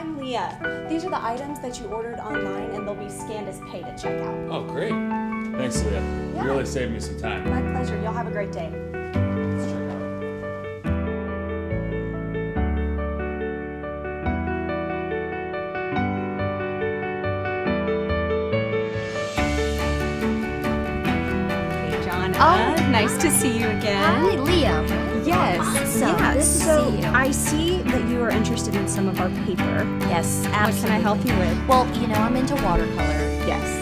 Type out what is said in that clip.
I'm Leah. These are the items that you ordered online, and they'll be scanned as paid at checkout. Oh, great. Thanks, Leah. Yeah. You really saved me some time. My pleasure. Y'all have a great day. Let's check out. Hey, John. Oh, nice to see you again. Hi, Leah. Yes. Awesome. Yeah. Good to see you. I see that you are interested in some of our paper. Yes, absolutely. What can I help you with? Well, you know, I'm into watercolor. Yes.